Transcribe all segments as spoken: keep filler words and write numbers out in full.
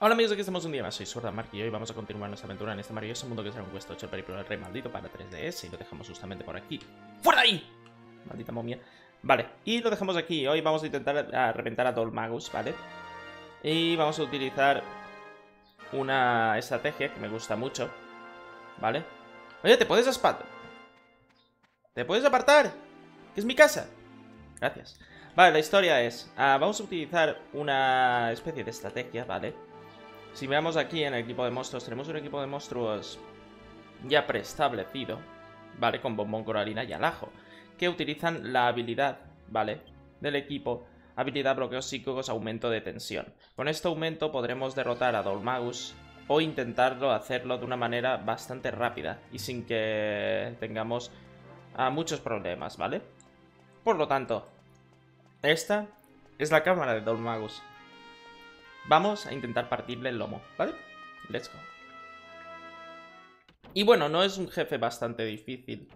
Hola amigos, aquí estamos un día más, soy Sordamark y hoy vamos a continuar nuestra aventura en este maravilloso mundo que será un Quest ocho, el Periplo del Rey Maldito para tres D S, y lo dejamos justamente por aquí. ¡Fuera de ahí! Maldita momia. Vale, y lo dejamos aquí. Hoy vamos a intentar a reventar a Dhoulmagus, ¿vale? Y vamos a utilizar una estrategia que me gusta mucho, ¿vale? Oye, ¿te puedes apartar? ¿Te puedes apartar? ¡Que es mi casa! Gracias. Vale, la historia es... Uh, vamos a utilizar una especie de estrategia, ¿vale? Si veamos aquí en el equipo de monstruos, tenemos un equipo de monstruos ya preestablecido, ¿vale? Con Bombón, Coralina y Alajo, que utilizan la habilidad, ¿vale? Del equipo, habilidad bloqueos psíquicos, aumento de tensión. Con este aumento podremos derrotar a Dhoulmagus o intentarlo hacerlo de una manera bastante rápida y sin que tengamos uh, muchos problemas, ¿vale? Por lo tanto, esta es la cámara de Dhoulmagus. Vamos a intentar partirle el lomo, ¿vale? Let's go. Y bueno, no es un jefe bastante difícil.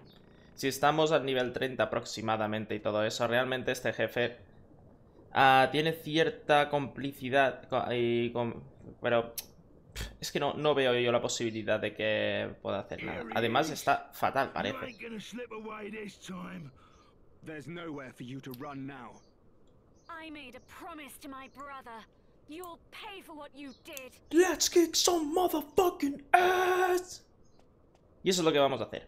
Si estamos al nivel treinta aproximadamente y todo eso, realmente este jefe uh, tiene cierta complicidad. Y con... Pero es que no, no veo yo la posibilidad de que pueda hacer nada. Además está fatal, parece. You'll pay for what you did. Let's kick some motherfucking ass. Y eso es lo que vamos a hacer.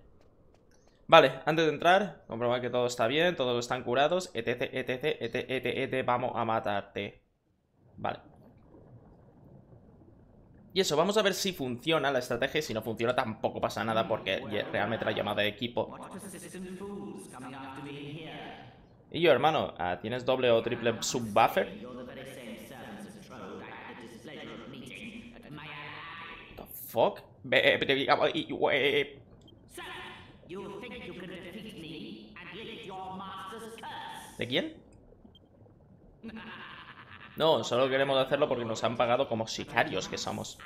Vale, antes de entrar, comprobar que todo está bien, todos están curados, etc, etc, etc, etc, et, vamos a matarte. Vale. Y eso, vamos a ver si funciona la estrategia, y si no funciona tampoco pasa nada porque realmente la llamada de equipo. Y yo, hermano, ¿tienes doble o triple subbuffer? Fuck. ¿De quién? No, solo queremos hacerlo porque nos han pagado como sicarios que somos.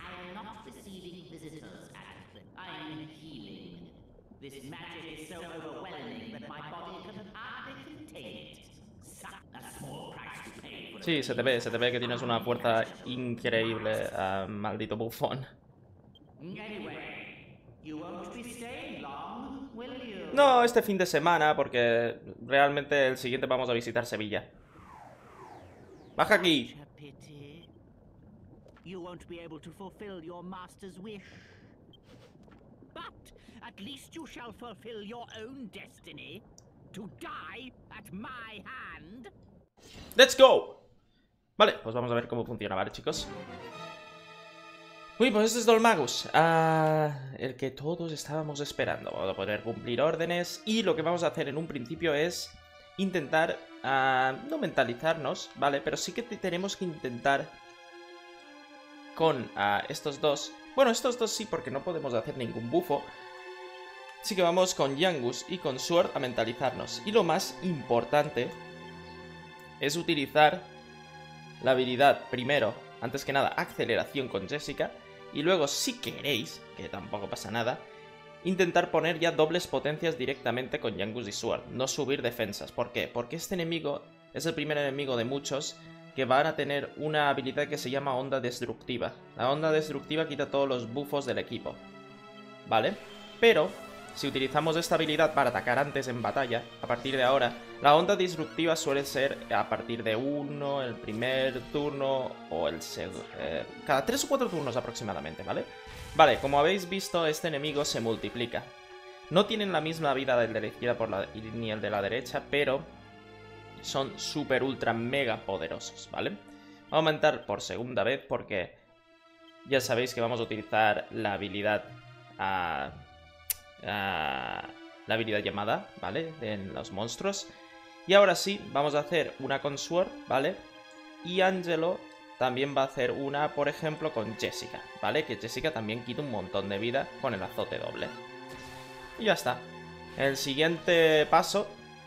Sí, se te ve, se te ve que tienes una fuerza increíble, uh, maldito bufón. No, este fin de semana, porque realmente el siguiente vamos a visitar Sevilla. ¡Baja aquí! ¡Let's go! Vale, pues vamos a ver cómo funciona, ¿vale, chicos? Uy, pues este es Dhoulmagus, ah, el que todos estábamos esperando. Vamos a poder cumplir órdenes y lo que vamos a hacer en un principio es intentar, ah, no mentalizarnos, ¿vale? Pero sí que tenemos que intentar con ah, estos dos. Bueno, estos dos sí, porque no podemos hacer ningún bufo. Así que vamos con Yangus y con Sword a mentalizarnos. Y lo más importante es utilizar la habilidad primero. Antes que nada, aceleración con Jessica. Y luego, si queréis, que tampoco pasa nada, intentar poner ya dobles potencias directamente con Yangus y Sword. No subir defensas. ¿Por qué? Porque este enemigo es el primer enemigo de muchos que van a tener una habilidad que se llama Onda Destructiva. La Onda Destructiva quita todos los buffos del equipo, ¿vale? Pero, si utilizamos esta habilidad para atacar antes en batalla, a partir de ahora, la onda disruptiva suele ser a partir de uno, el primer turno o el segundo. Eh, cada tres o cuatro turnos aproximadamente, ¿vale? Vale, como habéis visto, este enemigo se multiplica. No tienen la misma vida del de la izquierda por la, ni el de la derecha, pero son super ultra mega poderosos, ¿vale? Vamos a aumentar por segunda vez porque ya sabéis que vamos a utilizar la habilidad a... La, la habilidad llamada, ¿vale? En los monstruos. Y ahora sí, vamos a hacer una con Sword, ¿vale? Y Angelo también va a hacer una, por ejemplo, con Jessica, ¿vale? Que Jessica también quita un montón de vida con el azote doble. Y ya está. El siguiente paso,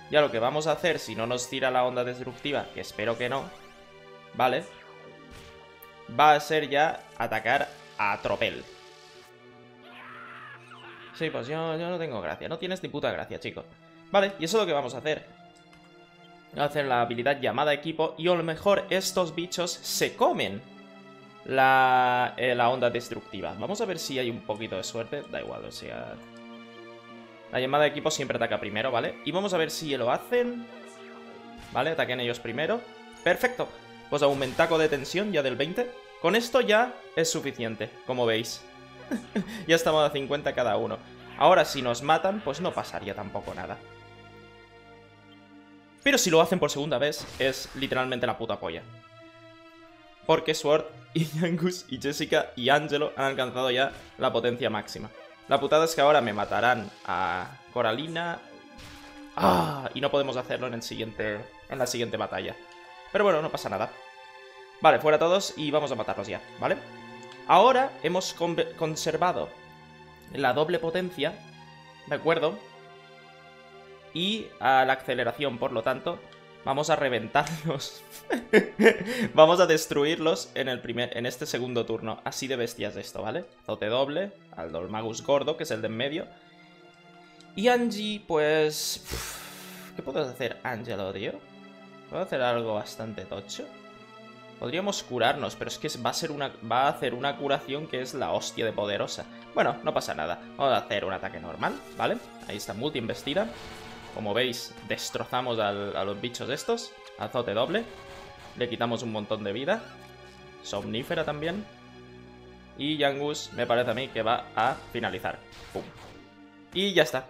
ya lo que vamos a hacer, si no nos tira la onda destructiva, que espero que no, ¿vale? Va a ser ya atacar a tropel. Sí, pues yo, yo no tengo gracia. No tienes ni puta gracia, chicos. Vale, y eso es lo que vamos a hacer. Vamos a hacer la habilidad llamada equipo. Y a lo mejor estos bichos se comen la, eh, la onda destructiva. Vamos a ver si hay un poquito de suerte. Da igual, o sea... La llamada de equipo siempre ataca primero, ¿vale? Y vamos a ver si lo hacen. Vale, ataquen ellos primero. Perfecto. Pues aumentaco de tensión ya del veinte. Con esto ya es suficiente, como veis. Ya estamos a cincuenta cada uno. Ahora si nos matan, pues no pasaría tampoco nada. Pero si lo hacen por segunda vez, es literalmente la puta polla. Porque Sword y Yangus y Jessica y Angelo han alcanzado ya la potencia máxima. La putada es que ahora me matarán a Coralina. ¡Ah! Y no podemos hacerlo en, el siguiente, en la siguiente batalla. Pero bueno, no pasa nada. Vale, fuera todos y vamos a matarlos ya, ¿vale? Ahora hemos conservado la doble potencia, ¿de acuerdo? Y a la aceleración, por lo tanto, vamos a reventarlos. Vamos a destruirlos en, el primer, en este segundo turno. Así de bestias esto, ¿vale? Azote doble al Dhoulmagus gordo, que es el de en medio. Y Angie, pues... Uf, ¿qué puedo hacer, Angelo, tío? ¿Puedo hacer algo bastante tocho? Podríamos curarnos, pero es que va a ser una, va a hacer una curación que es la hostia de poderosa. Bueno, no pasa nada. Vamos a hacer un ataque normal, ¿vale? Ahí está, multi investida. Como veis, destrozamos al, a los bichos estos. Azote doble. Le quitamos un montón de vida. Somnífera también. Y Yangus me parece a mí que va a finalizar. Pum. Y ya está.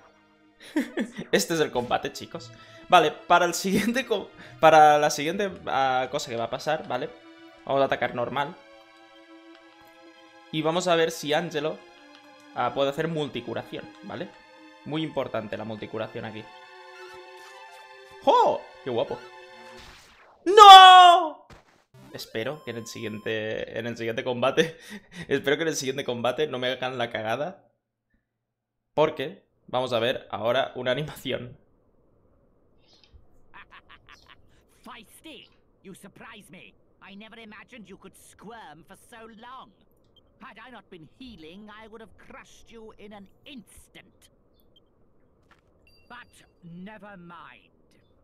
Este es el combate, chicos. Vale, para el siguiente co para la siguiente uh, cosa que va a pasar, ¿vale? Vamos a atacar normal. Y vamos a ver si Angelo uh, puede hacer multicuración, ¿vale? Muy importante la multicuración aquí. ¡Oh! ¡Qué guapo! ¡No! Espero que en el siguiente, en el siguiente combate... Espero que en el siguiente combate no me hagan la cagada. Porque vamos a ver ahora una animación. Feisty, you surprised me. I never imagined you could squirm for so long. Had I not been healing, I would have crushed you in an instant. But never mind.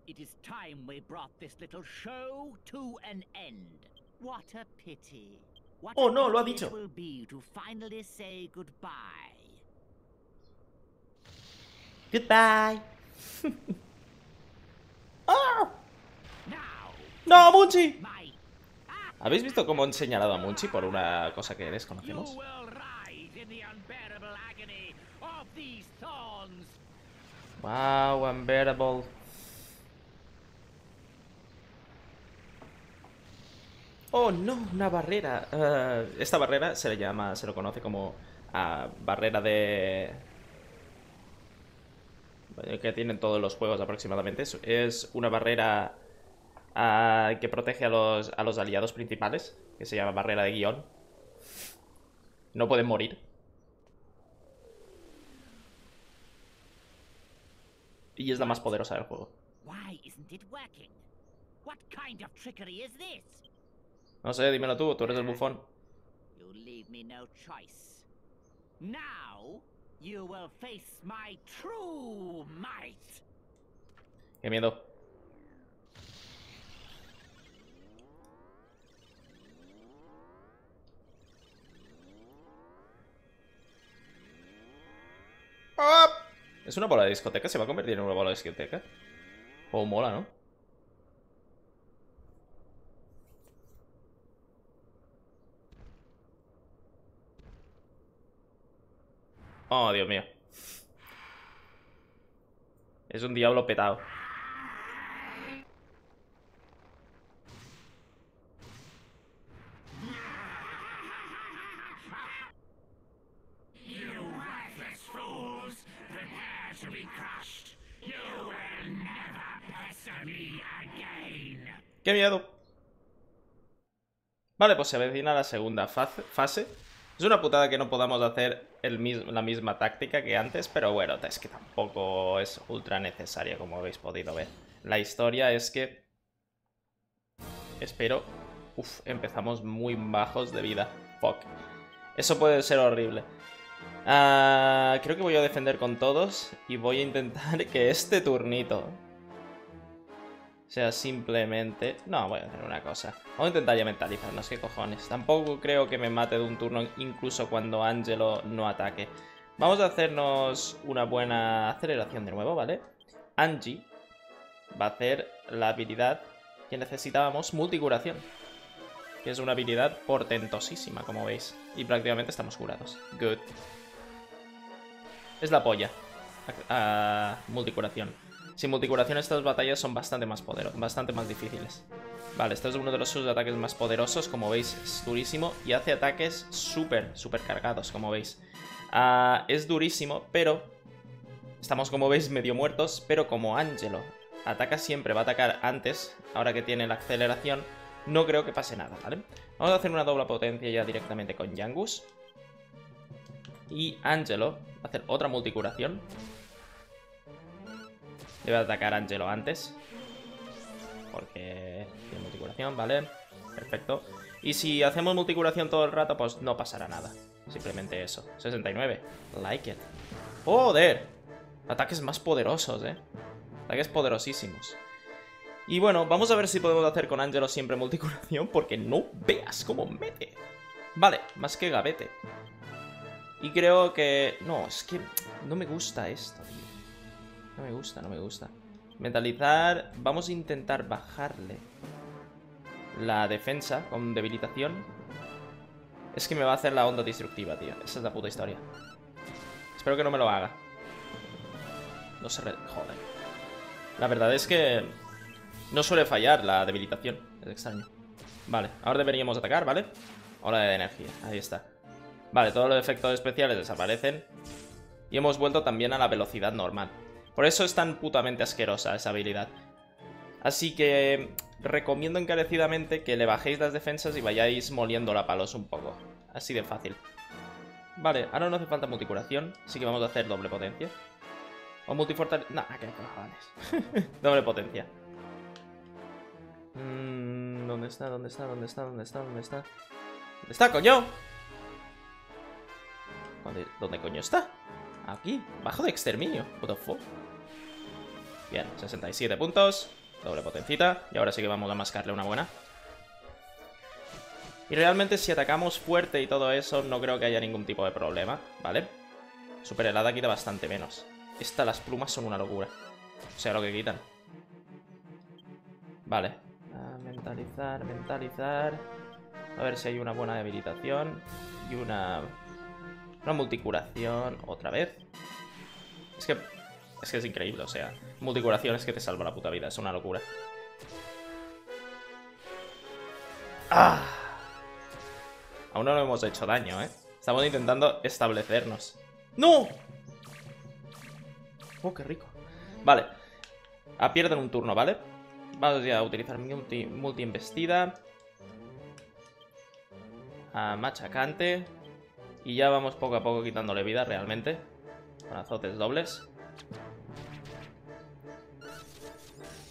It is time we brought this little show to an end. What a pity. What oh no, lo ha dicho. It will be to finally say goodbye. Goodbye. ¡Ah! ¡No, Munchi! ¿Habéis visto cómo han señalado a Munchi por una cosa que desconocemos? Wow, unbearable. Oh no, una barrera. Uh, esta barrera se le llama, se lo conoce como uh, barrera de... que tienen todos los juegos aproximadamente. Es una barrera uh, que protege a los, a los aliados principales, que se llama barrera de guión. No pueden morir. Y es la más poderosa del juego. No sé, dímelo tú, tú eres el bufón. You will face my true might. Qué miedo. ¡Oh! ¿Es una bola de discoteca? ¿Se va a convertir en una bola de discoteca? Oh, mola, ¿no? Oh, Dios mío. Es un diablo petado. ¡Qué miedo! Vale, pues se avecina la segunda fase. Es una putada que no podamos hacer el mismo, la misma táctica que antes, pero bueno, es que tampoco es ultra necesaria, como habéis podido ver. La historia es que... Espero... Uf, empezamos muy bajos de vida. Fuck. Eso puede ser horrible. Uh, creo que voy a defender con todos y voy a intentar que este turnito sea, simplemente... No, voy a hacer una cosa. Vamos a intentar ya mentalizarnos, qué cojones. Tampoco creo que me mate de un turno, incluso cuando Angelo no ataque. Vamos a hacernos una buena aceleración de nuevo, ¿vale? Angie va a hacer la habilidad que necesitábamos, multicuración, que es una habilidad portentosísima, como veis. Y prácticamente estamos curados. Good. Es la polla. Ah, multicuración. Sin multicuración estas batallas son bastante más poderosas, bastante más difíciles. Vale, este es uno de los sus ataques más poderosos, como veis, es durísimo. Y hace ataques súper, súper cargados, como veis. Ah, es durísimo, pero... Estamos, como veis, medio muertos, pero como Angelo ataca siempre, va a atacar antes, ahora que tiene la aceleración, no creo que pase nada, ¿vale? Vamos a hacer una doble potencia ya directamente con Yangus. Y Angelo va a hacer otra multicuración. Debe atacar a Angelo antes, porque tiene multicuración, ¿vale? Perfecto. Y si hacemos multicuración todo el rato, pues no pasará nada. Simplemente eso. sesenta y nueve. Like it. ¡Joder! Ataques más poderosos, ¿eh? Ataques poderosísimos. Y bueno, vamos a ver si podemos hacer con Angelo siempre multicuración, porque no veas cómo mete. Vale, más que gavete. Y creo que... No, es que no me gusta esto, tío. No me gusta, no me gusta. Mentalizar... Vamos a intentar bajarle la defensa con debilitación. Es que me va a hacer la onda destructiva, tío. Esa es la puta historia. Espero que no me lo haga. No se... Re... Joder. La verdad es que... No suele fallar la debilitación. Es extraño. Vale, ahora deberíamos atacar, ¿vale? Ola de energía, ahí está. Vale, todos los efectos especiales desaparecen. Y hemos vuelto también a la velocidad normal. Por eso es tan putamente asquerosa esa habilidad. Así que recomiendo encarecidamente que le bajéis las defensas y vayáis moliéndola a palos un poco. Así de fácil. Vale, ahora no hace falta multicuración, así que vamos a hacer doble potencia. O multifortaleza... Nah, qué cojones. Doble potencia. Mm, ¿Dónde está? ¿Dónde está? ¿Dónde está? ¿Dónde está? ¿Dónde está? ¿Dónde está, coño? ¿Dónde, dónde coño está? Aquí, bajo de exterminio. What the fuck. Bien, sesenta y siete puntos. Doble potencita. Y ahora sí que vamos a mascarle una buena. Y realmente si atacamos fuerte y todo eso, no creo que haya ningún tipo de problema, ¿vale? Super helada quita bastante menos. Estas las plumas son una locura. O sea, lo que quitan. Vale. Ah, mentalizar, mentalizar. A ver si hay una buena debilitación. Y una... Una multicuración otra vez. Es que... Es que es increíble, o sea... Multicuración es que te salva la puta vida, es una locura. ¡Ah! Aún no lo hemos hecho daño, ¿eh? Estamos intentando establecernos. ¡No! ¡Oh, qué rico! Vale. A pierden un turno, ¿vale? Vamos ya a utilizar multi, multi embestida. A machacante. Y ya vamos poco a poco quitándole vida realmente. Con azotes dobles.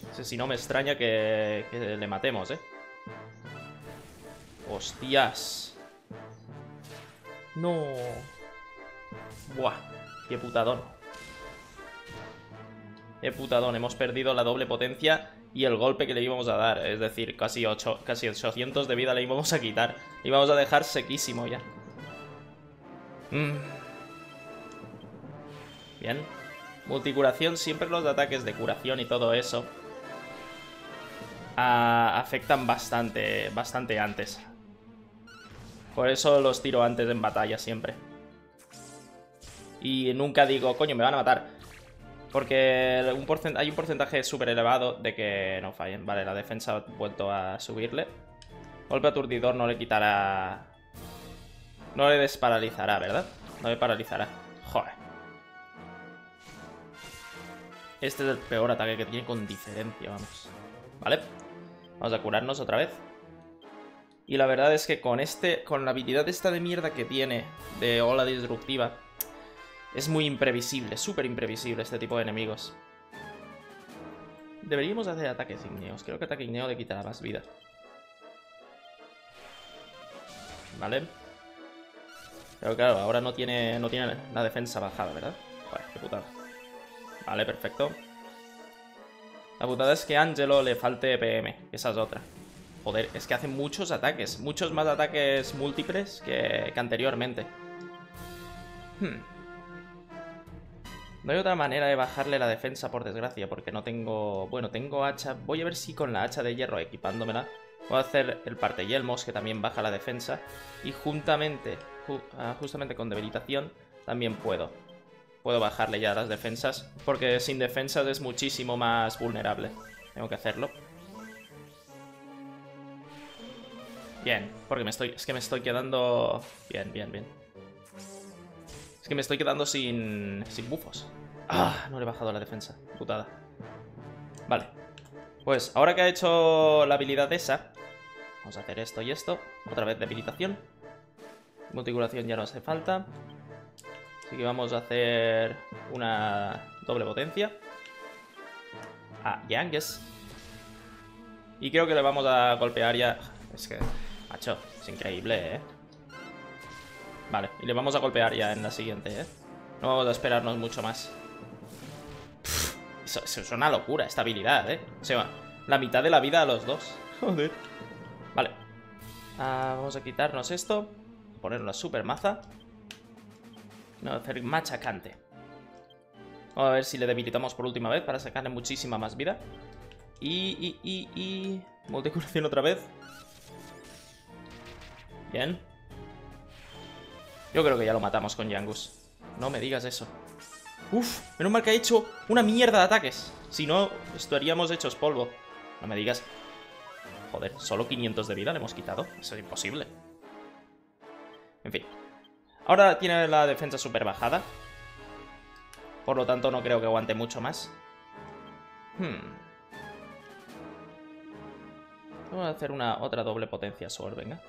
No sé si no me extraña que, que le matemos, ¿eh? ¡Hostias! ¡No! ¡Buah! ¡Qué putadón! ¡Qué putadón! Hemos perdido la doble potencia y el golpe que le íbamos a dar. Es decir, casi, ocho, casi ochocientos de vida le íbamos a quitar. Le íbamos a dejar sequísimo ya. Bien. Multicuración, siempre los ataques de curación y todo eso a, afectan bastante, bastante antes. Por eso los tiro antes en batalla siempre. Y nunca digo, coño, me van a matar. Porque un porcent- hay un porcentaje súper elevado de que no fallen. Vale, la defensa ha vuelto a subirle. Golpe aturdidor no le quitará... No le desparalizará, ¿verdad? No le paralizará. Joder. Este es el peor ataque que tiene con diferencia, vamos. ¿Vale? Vamos a curarnos otra vez. Y la verdad es que con este, con la habilidad esta de mierda que tiene de ola disruptiva, es muy imprevisible, súper imprevisible este tipo de enemigos. Deberíamos hacer ataques igneos. Creo que ataque igneo le quitará más vida. ¿Vale? Pero claro, ahora no tiene, no tiene la defensa bajada, ¿verdad? Joder, qué putada. Vale, perfecto. La putada es que a Angelo le falte E P M. Esa es otra. Joder, es que hace muchos ataques. Muchos más ataques múltiples que, que anteriormente. Hmm. No hay otra manera de bajarle la defensa, por desgracia, porque no tengo... Bueno, tengo hacha. Voy a ver si con la hacha de hierro, equipándomela, voy a hacer el parteyelmos, que también baja la defensa. Y juntamente, ju... ah, justamente con debilitación, también puedo. Puedo bajarle ya las defensas, porque sin defensas es muchísimo más vulnerable. Tengo que hacerlo. Bien, porque me estoy... Es que me estoy quedando... Bien, bien, bien. Es que me estoy quedando sin, sin bufos. Ah, no le he bajado la defensa. Putada. Vale. Pues ahora que ha hecho la habilidad esa, vamos a hacer esto y esto. Otra vez debilitación. Multiculación ya no hace falta. Así que vamos a hacer una doble potencia. Ah, Yangus. Y creo que le vamos a golpear ya. Es que, macho, es increíble, ¿eh? Vale, y le vamos a golpear ya en la siguiente, ¿eh? No vamos a esperarnos mucho más. Pff, eso, eso es una locura, esta habilidad, ¿eh? O sea, la mitad de la vida a los dos. Joder. Vale. Ah, vamos a quitarnos esto. Poner una super maza. No, hacer machacante. Vamos a ver si le debilitamos por última vez para sacarle muchísima más vida. Y, y, y, y... Multiculación otra vez. Bien. Yo creo que ya lo matamos con Yangus. No me digas eso. Uf, menos mal que ha hecho una mierda de ataques. Si no, estaríamos hechos polvo. No me digas. Joder, solo quinientos de vida le hemos quitado. Eso es imposible. En fin. Ahora tiene la defensa súper bajada. Por lo tanto, no creo que aguante mucho más. Hmm. Vamos a hacer una otra doble potencia Sword, venga.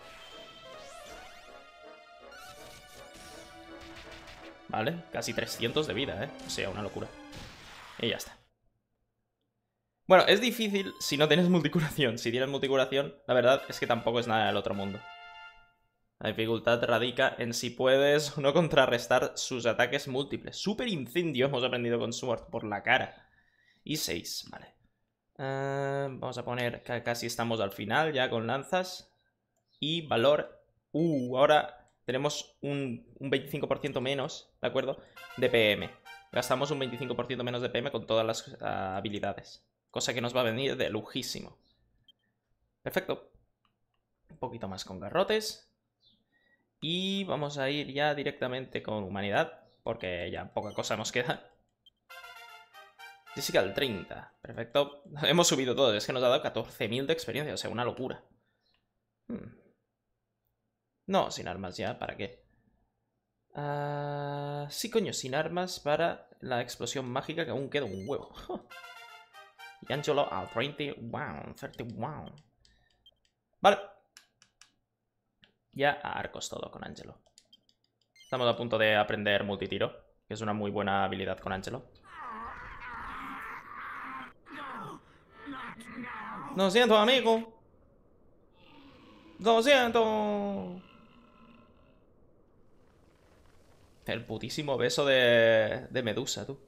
Vale, casi trescientos de vida, ¿eh? O sea, una locura. Y ya está. Bueno, es difícil si no tienes multicuración. Si tienes multicuración, la verdad es que tampoco es nada del otro mundo. La dificultad radica en si puedes o no contrarrestar sus ataques múltiples. Super incendio hemos aprendido con Sword por la cara. Y seis, vale. Uh, vamos a poner que casi estamos al final ya con lanzas. Y valor... Uh, ahora... Tenemos un, un veinticinco por ciento menos, ¿de acuerdo? De P M. Gastamos un veinticinco por ciento menos de P M con todas las uh, habilidades. Cosa que nos va a venir de lujísimo. Perfecto. Un poquito más con garrotes. Y vamos a ir ya directamente con humanidad. Porque ya poca cosa nos queda. Jessica al treinta. Perfecto. Hemos subido todo. Es que nos ha dado catorce mil de experiencia. O sea, una locura. Hmm. No, sin armas ya, ¿para qué? Uh, sí, coño, sin armas para la explosión mágica, que aún queda un huevo. Y Angelo al treinta y uno. Vale. Ya a arcos todo con Angelo. Estamos a punto de aprender multitiro, que es una muy buena habilidad con Angelo. Lo siento, amigo. Lo siento. El putísimo beso de, de Medusa, tú.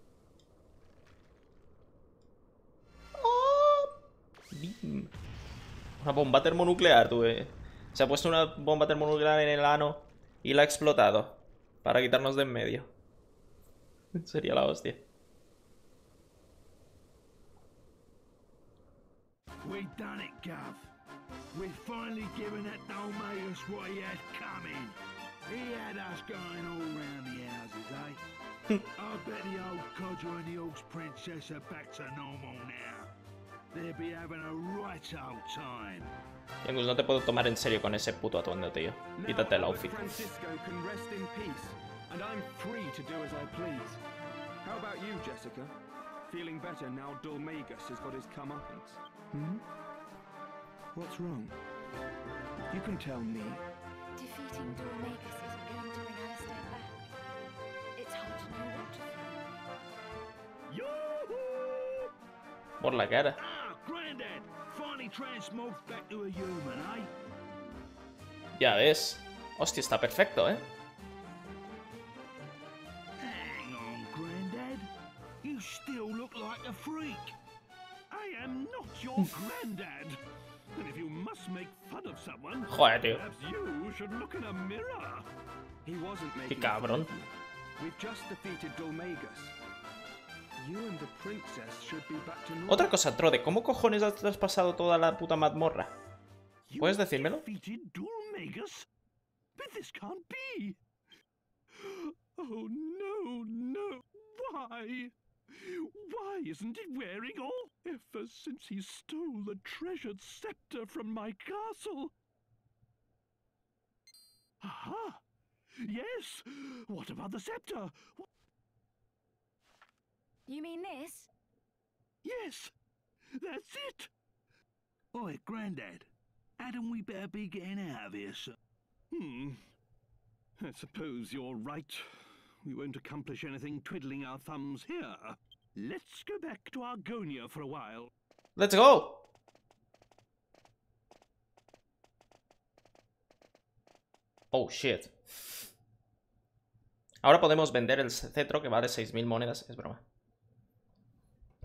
Una bomba termonuclear, tú, eh. Se ha puesto una bomba termonuclear en el ano y la ha explotado para quitarnos de en medio. Sería la hostia. We've done it, Gav. We've finally given that Dhoulmagus what he had coming. He had us going all round the houses, eh? I bet the old codger and the old princess are back to normal now. They'll be having a right old time. Yangus, no te puedo tomar en serio con ese puto atuendo, tío. Quítate el outfit. Francisco can rest in peace, and I'm free to do as I please. How about you, Jessica? Feeling better now Dhoulmagus has got his comeuppance. Hmm? What's wrong? You can tell me. Defeating Dhoulmagus isn't going to bring Alistair back. It's hard to know what to do. Yoo-hoo! Por la cara. Ah, Granddad! Finally transmoged back to a human, eh? Ya ves. Hostia, está perfecto, eh. Hang on, Granddad. You still look like a freak. Hey, Joder, tío. Qué cabrón. Otra cosa, Trode, ¿cómo cojones has traspasado toda la puta mazmorra? ¿Puedes decírmelo? Why isn't it wearing all? Ever since he stole the treasured scepter from my castle. Aha! Yes. What about the scepter? What... You mean this? Yes. That's it. Oi, Grandad. Adam, we better be getting out of here, sir. Hmm. I suppose you're right. We won't accomplish anything twiddling our thumbs here. Let's go back to Argonia for a while. Let's go. Oh shit. Ahora podemos vender el cetro que vale seis mil monedas, es broma.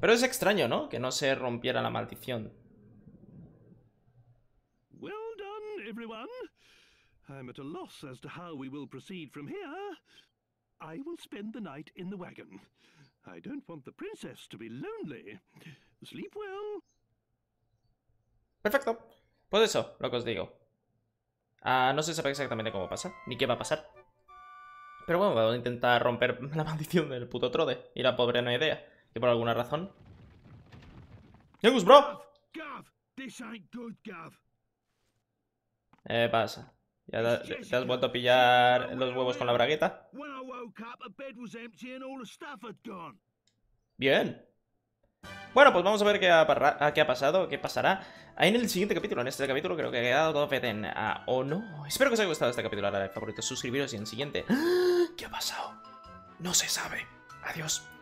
Pero es extraño, ¿no? Que no se rompiera la maldición. Well done, everyone. I'm at a loss as to how we will proceed from here. I will spend the night in the wagon. I don't want the princess to be lonely. Sleep well. Perfecto. Pues eso, lo que os digo. Ah, no se sabe exactamente cómo pasa, ni qué va a pasar. Pero bueno, vamos a intentar romper la maldición del puto Trode. Y la pobre no idea, que por alguna razón... ¡Yangus, bro! Eh, pasa. ¿Ya te has vuelto a pillar los huevos con la bragueta? Bien. Bueno, pues vamos a ver qué ha, a qué ha pasado, qué pasará ahí en el siguiente capítulo. En este capítulo creo que ha quedado todo feten a o no. Espero que os haya gustado este capítulo. Dale al favorito, suscribiros y en el siguiente... ¿Qué ha pasado? No se sabe. Adiós.